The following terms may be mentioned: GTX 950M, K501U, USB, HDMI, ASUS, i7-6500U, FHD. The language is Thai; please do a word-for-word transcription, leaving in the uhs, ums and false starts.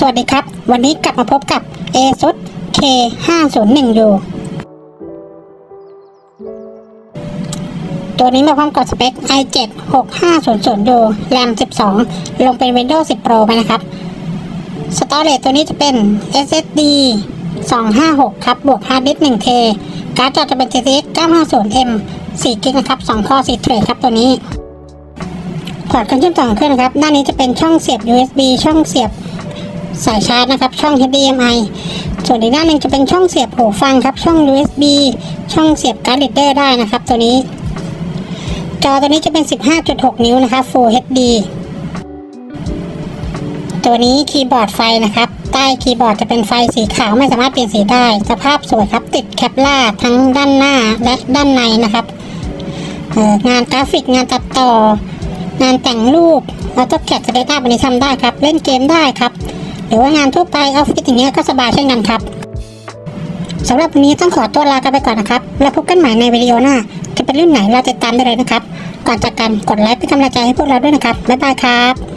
สวัสดีครับวันนี้กลับมาพบกับ ASUS เค ห้าศูนย์หนึ่งยู ตัวนี้มาพร้อมกับสเปค ไอ เจ็ด หกห้าศูนย์ศูนย์ยู RAM สิบสอง ลงเป็น Windows สิบ Pro ไปนะครับ Storage ตัวนี้จะเป็น เอส เอส ดี สองห้าหก ครับบวก Hard Disk หนึ่ง ที การ์ดจอจะเป็น ที ซี เอ็กซ์ เก้าห้าศูนย์ เอ็ม สี่ จี บี นะครับสองข้อสี่ Thread ครับตัวนี้พอร์ตการเชื่อมต่อเครื่องนะครับด้านนี้จะเป็นช่องเสียบ ยู เอส บี ช่องเสียบสายชาร์จนะครับช่อง เอช ดี เอ็ม ไอ ส่วนอีกด้านหนึ่งจะเป็นช่องเสียบหูฟังครับช่อง ยู เอส บี ช่องเสียบการ์ดรีดเดอร์ได้นะครับตัวนี้จอตัวนี้จะเป็น สิบห้าจุดหก นิ้วนะครับ Full เอช ดี ตัวนี้คีย์บอร์ดไฟนะครับใต้คีย์บอร์ดจะเป็นไฟสีขาวไม่สามารถเปลี่ยนสีได้สภาพสวยครับติดแคปล่าทั้งด้านหน้าและด้านในนะครับงานกราฟิกงานตัดต่องานแต่งรูปเราต้องแกะสเตตัสบันทึกทำได้ครับเล่นเกมได้ครับหรือว่างานทั่วไปออฟฟิศอย่างเงี้ยก็สบายเช่นกันครับสำหรับวันนี้ต้องขอตัวลากันไปก่อนนะครับแล้วพบกันใหม่ในวิดีโอหน้าจะเป็นรุ่นไหนเราติดตามได้เลยนะครับก่อนจากกันกดไลค์เป็นกำลังใจให้พวกเราด้วยนะครับบ๊ายบายครับ